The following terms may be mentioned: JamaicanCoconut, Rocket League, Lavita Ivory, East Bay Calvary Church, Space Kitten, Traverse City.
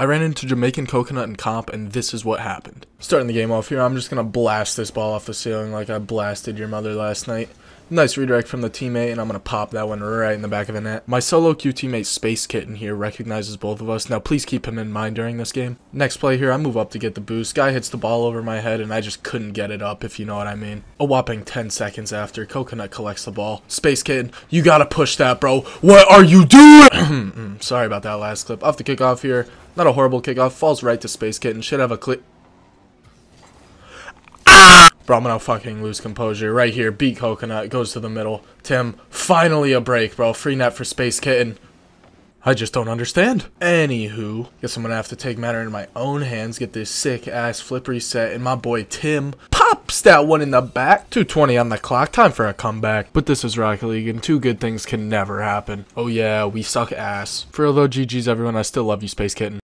I ran into JamaicanCoconut and Comp, and this is what happened. Starting the game off here, I'm just going to blast this ball off the ceiling like I blasted your mother last night. Nice redirect from the teammate, and I'm going to pop that one right in the back of the net. My solo queue teammate Space Kitten here recognizes both of us. Now, please keep him in mind during this game. Next play here, I move up to get the boost. Guy hits the ball over my head, and I just couldn't get it up, if you know what I mean. A whopping 10 seconds after, Coconut collects the ball. Space Kitten, you got to push that, bro. What are you doing? Sorry about that last clip. Off the kickoff here. Not a horrible kickoff, falls right to Space Kitten, should have a clip. Ah! Bro, I'm gonna fucking lose composure right here, beat Coconut, goes to the middle. Tim, finally a break, bro, free net for Space Kitten. I just don't understand. Anywho, guess I'm gonna have to take matter in my own hands, get this sick ass flip reset, and my boy Tim pops that one in the back. 2:20 on the clock, time for a comeback. But this is Rocket League, and two good things can never happen. Oh yeah, we suck ass. For although GG's everyone, I still love you, Space Kitten.